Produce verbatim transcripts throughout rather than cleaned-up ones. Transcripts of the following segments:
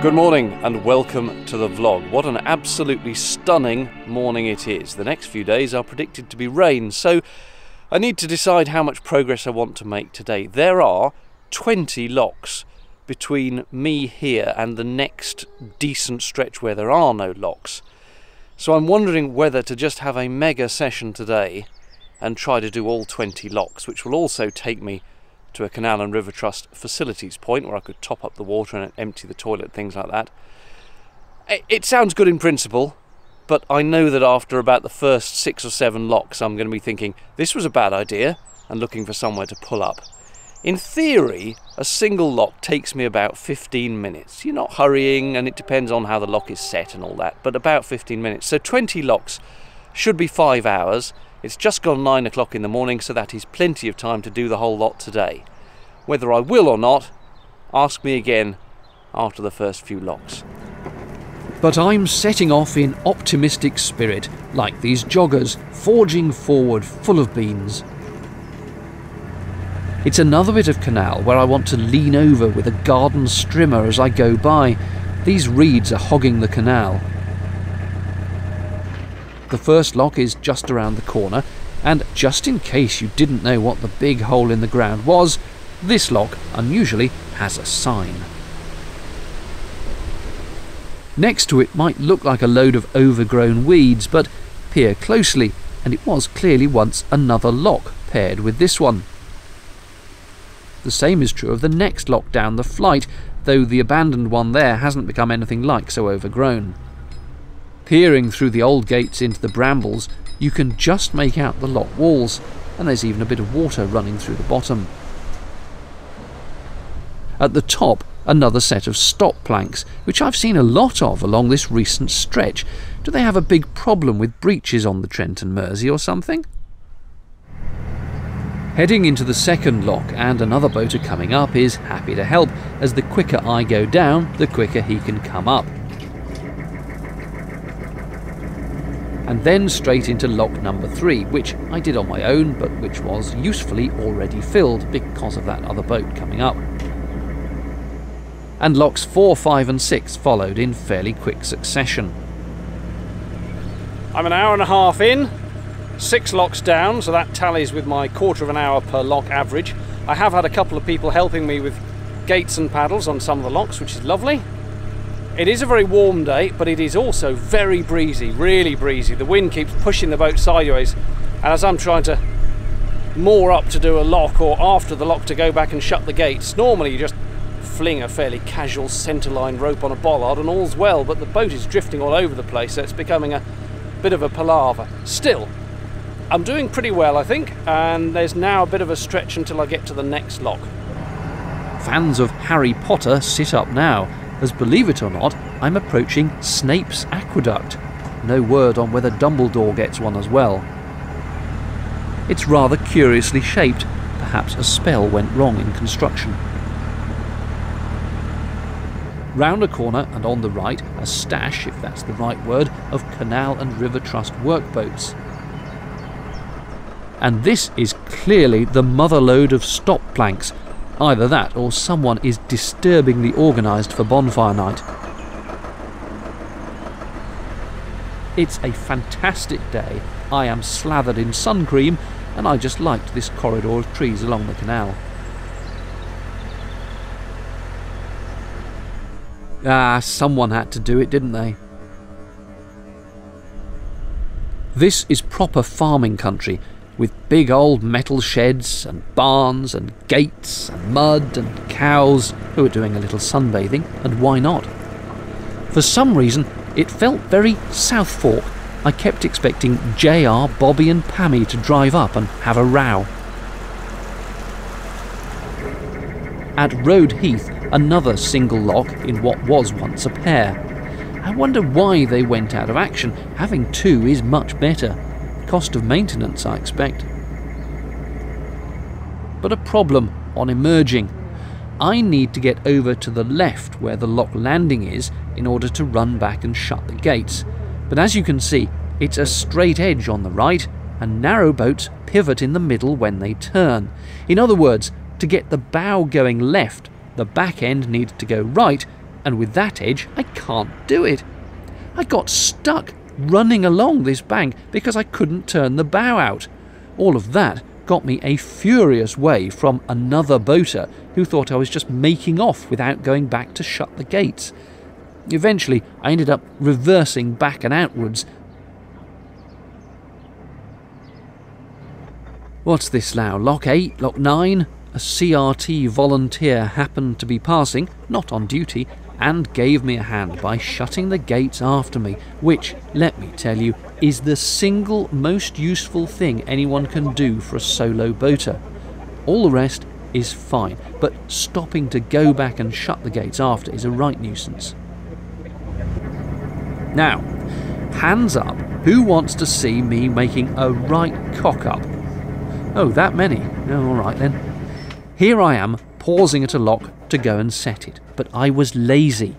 Good morning and welcome to the vlog. What an absolutely stunning morning it is. The next few days are predicted to be rain, so I need to decide how much progress I want to make today. There are twenty locks between me here and the next decent stretch where there are no locks. So I'm wondering whether to just have a mega session today and try to do all twenty locks, which will also take me to a Canal and River Trust facilities point where I could top up the water and empty the toilet, things like that. It sounds good in principle, but I know that after about the first six or seven locks I'm going to be thinking, this was a bad idea, and looking for somewhere to pull up. In theory, a single lock takes me about fifteen minutes. You're not hurrying, and it depends on how the lock is set and all that, but about fifteen minutes. So twenty locks should be five hours. It's just gone nine o'clock in the morning, so that is plenty of time to do the whole lot today. Whether I will or not, ask me again after the first few locks. But I'm setting off in optimistic spirit, like these joggers, forging forward full of beans. It's another bit of canal where I want to lean over with a garden strimmer as I go by. These reeds are hogging the canal. The first lock is just around the corner, and just in case you didn't know what the big hole in the ground was, this lock unusually has a sign. Next to it might look like a load of overgrown weeds, but peer closely, and it was clearly once another lock paired with this one. The same is true of the next lock down the flight, though the abandoned one there hasn't become anything like so overgrown. Peering through the old gates into the brambles, you can just make out the lock walls, and there's even a bit of water running through the bottom. At the top, another set of stop planks, which I've seen a lot of along this recent stretch. Do they have a big problem with breaches on the Trent and Mersey or something? Heading into the second lock, and another boater coming up is happy to help, as the quicker I go down, the quicker he can come up. And then straight into lock number three, which I did on my own, but which was usefully already filled because of that other boat coming up. And locks four, five and six followed in fairly quick succession. I'm an hour and a half in, six locks down, so that tallies with my quarter of an hour per lock average. I have had a couple of people helping me with gaits and paddles on some of the locks, which is lovely. It is a very warm day, but it is also very breezy, really breezy. The wind keeps pushing the boat sideways, and as I'm trying to moor up to do a lock, or after the lock to go back and shut the gates, normally you just fling a fairly casual centerline rope on a bollard and all's well, but the boat is drifting all over the place, so it's becoming a bit of a palaver. Still, I'm doing pretty well, I think, and there's now a bit of a stretch until I get to the next lock. Fans of Harry Potter sit up now, as believe it or not, I'm approaching Snape's Aqueduct. No word on whether Dumbledore gets one as well. It's rather curiously shaped. Perhaps a spell went wrong in construction. Round a corner and on the right, a stash, if that's the right word, of Canal and River Trust workboats. And this is clearly the mother load of stop planks. Either that, or someone is disturbingly organised for bonfire night. It's a fantastic day. I am slathered in sun cream, and I just liked this corridor of trees along the canal. Ah, someone had to do it, didn't they? This is proper farming country, with big old metal sheds and barns and gates and mud and cows who are doing a little sunbathing, and why not? For some reason, it felt very South Fork. I kept expecting J R, Bobby and Pammy to drive up and have a row. At Rode Heath, another single lock in what was once a pair. I wonder why they went out of action. Having two is much better. Cost of maintenance, I expect. But a problem on emerging. I need to get over to the left where the lock landing is in order to run back and shut the gates. But as you can see, it's a straight edge on the right, and narrow boats pivot in the middle when they turn. In other words, to get the bow going left, the back end needs to go right, and with that edge I can't do it. I got stuck running along this bank because I couldn't turn the bow out. All of that got me a furious wave from another boater who thought I was just making off without going back to shut the gates. Eventually I ended up reversing back and outwards. What's this now? Lock eight? Lock nine? A C R T volunteer happened to be passing, not on duty, and gave me a hand by shutting the gates after me, which, let me tell you, is the single most useful thing anyone can do for a solo boater. All the rest is fine, but stopping to go back and shut the gates after is a right nuisance. Now, hands up, who wants to see me making a right cock-up? Oh, that many? Oh, all right then. Here I am, pausing at a lock to go and set it, but I was lazy.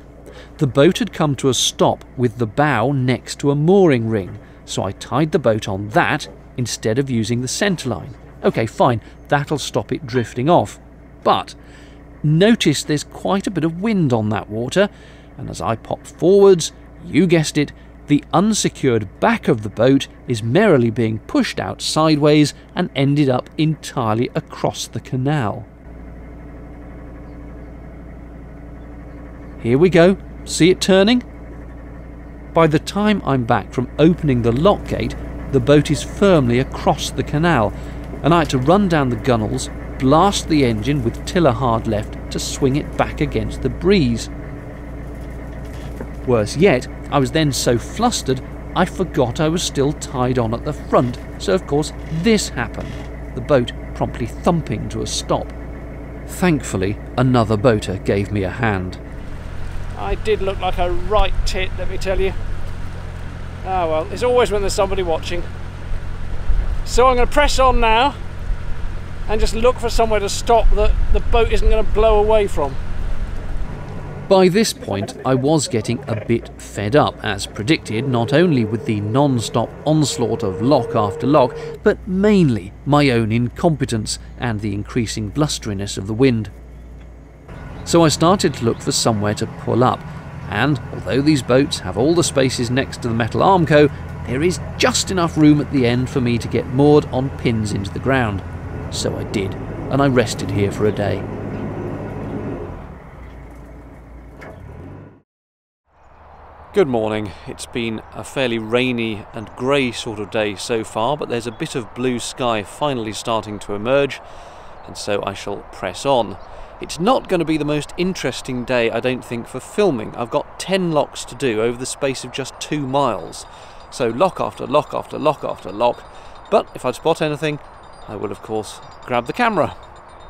The boat had come to a stop with the bow next to a mooring ring, so I tied the boat on that instead of using the centreline. Okay, fine, that'll stop it drifting off. But notice there's quite a bit of wind on that water, and as I pop forwards, you guessed it, the unsecured back of the boat is merrily being pushed out sideways and ended up entirely across the canal. Here we go. See it turning? By the time I'm back from opening the lock gate, the boat is firmly across the canal, and I had to run down the gunwales, blast the engine with tiller hard left to swing it back against the breeze. Worse yet, I was then so flustered, I forgot I was still tied on at the front, so of course this happened, the boat promptly thumping to a stop. Thankfully, another boater gave me a hand. I did look like a right tit, let me tell you. Ah well, it's always when there's somebody watching. So I'm going to press on now, and just look for somewhere to stop that the boat isn't going to blow away from. By this point, I was getting a bit fed up, as predicted, not only with the non-stop onslaught of lock after lock, but mainly my own incompetence and the increasing blusteriness of the wind. So I started to look for somewhere to pull up, and although these boats have all the spaces next to the metal armco, there is just enough room at the end for me to get moored on pins into the ground. So I did, and I rested here for a day. Good morning. It's been a fairly rainy and grey sort of day so far, but there's a bit of blue sky finally starting to emerge, and so I shall press on. It's not going to be the most interesting day, I don't think, for filming. I've got ten locks to do over the space of just two miles, so lock after lock after lock after lock, but if I spot anything, I will of course grab the camera.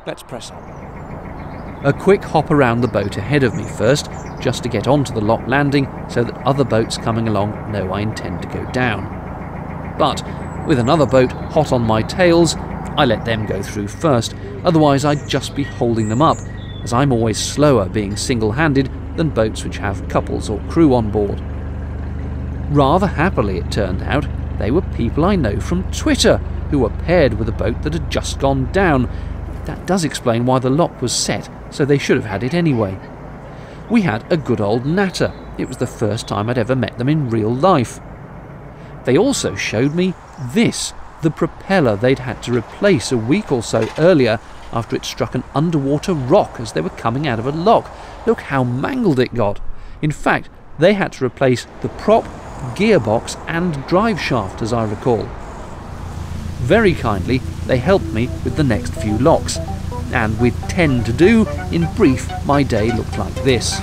Let's press on. A quick hop around the boat ahead of me first, just to get onto the lock landing so that other boats coming along know I intend to go down. But with another boat hot on my tails, I let them go through first, otherwise I'd just be holding them up, as I'm always slower being single-handed than boats which have couples or crew on board. Rather happily, it turned out, they were people I know from Twitter who were paired with a boat that had just gone down. That does explain why the lock was set, so they should have had it anyway. We had a good old natter. It was the first time I'd ever met them in real life. They also showed me this, the propeller they'd had to replace a week or so earlier after it struck an underwater rock as they were coming out of a lock. Look how mangled it got. In fact, they had to replace the prop, gearbox and drive shaft, as I recall. Very kindly, they helped me with the next few locks. And with ten to do, in brief, my day looked like this.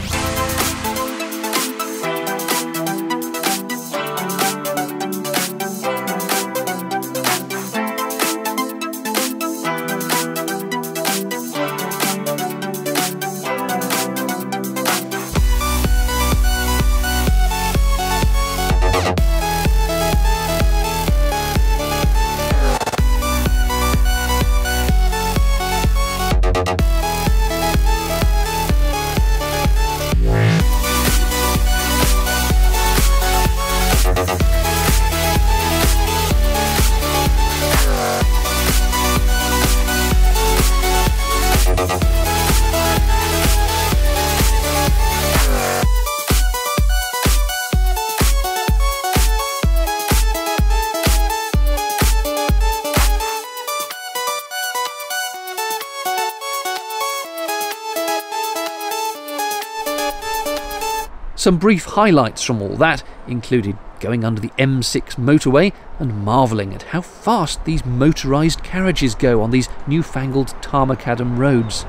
Some brief highlights from all that included going under the M six motorway and marvelling at how fast these motorised carriages go on these newfangled tarmacadam roads.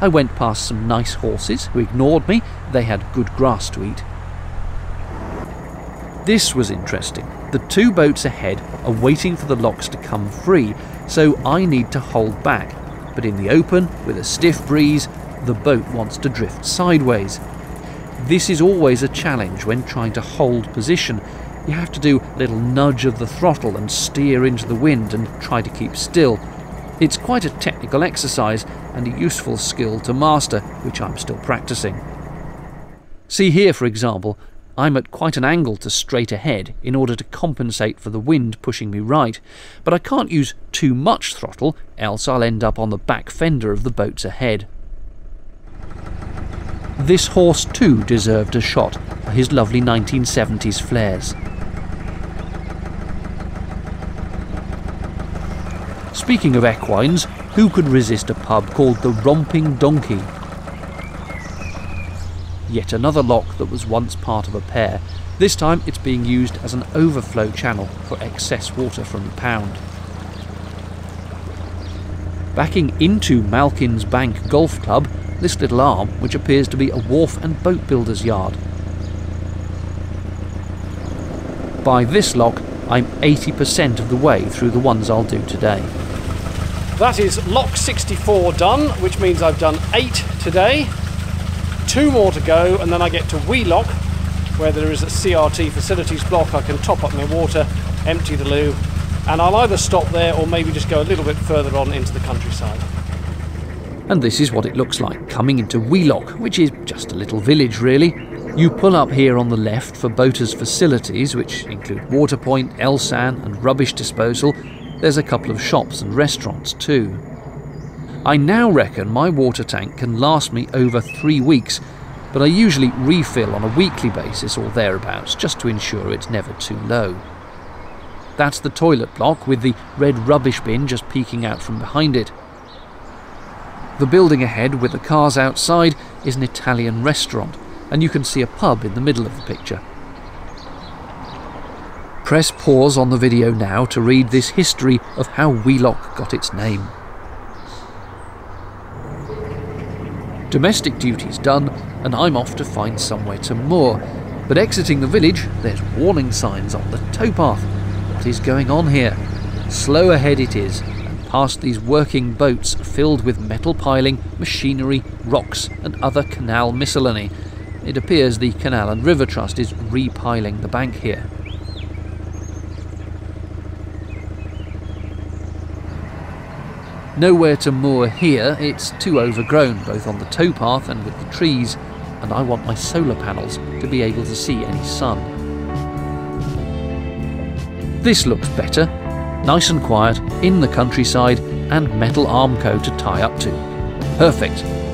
I went past some nice horses who ignored me. They had good grass to eat. This was interesting. The two boats ahead are waiting for the locks to come free, so I need to hold back. But in the open, with a stiff breeze, the boat wants to drift sideways. This is always a challenge when trying to hold position. You have to do a little nudge of the throttle and steer into the wind and try to keep still. It's quite a technical exercise and a useful skill to master, which I'm still practicing. See here, for example, I'm at quite an angle to straight ahead in order to compensate for the wind pushing me right, but I can't use too much throttle, else I'll end up on the back fender of the boats ahead. This horse too deserved a shot for his lovely nineteen seventies flares. Speaking of equines, who could resist a pub called the Romping Donkey? Yet another lock that was once part of a pair. This time it's being used as an overflow channel for excess water from the pound. Backing into Malkin's Bank Golf Club, this little arm, which appears to be a wharf and boat builder's yard. By this lock, I'm eighty percent of the way through the ones I'll do today. That is lock sixty-four done, which means I've done eight today. Two more to go, and then I get to Wheelock, where there is a C R T facilities block. I can top up my water, empty the loo, and I'll either stop there or maybe just go a little bit further on into the countryside. And this is what it looks like coming into Wheelock, which is just a little village really. You pull up here on the left for boaters' facilities, which include Waterpoint, Elsan and rubbish disposal. There's a couple of shops and restaurants too. I now reckon my water tank can last me over three weeks, but I usually refill on a weekly basis or thereabouts just to ensure it's never too low. That's the toilet block with the red rubbish bin just peeking out from behind it. The building ahead with the cars outside is an Italian restaurant, and you can see a pub in the middle of the picture. Press pause on the video now to read this history of how Wheelock got its name. Domestic duty's done, and I'm off to find somewhere to moor. But exiting the village, there's warning signs on the towpath. What is going on here? Slow ahead it is, and past these working boats filled with metal piling, machinery, rocks, and other canal miscellany. It appears the Canal and River Trust is repiling the bank here. Nowhere to moor here, it's too overgrown, both on the towpath and with the trees, and I want my solar panels to be able to see any sun. This looks better, nice and quiet, in the countryside, and metal armco to tie up to. Perfect!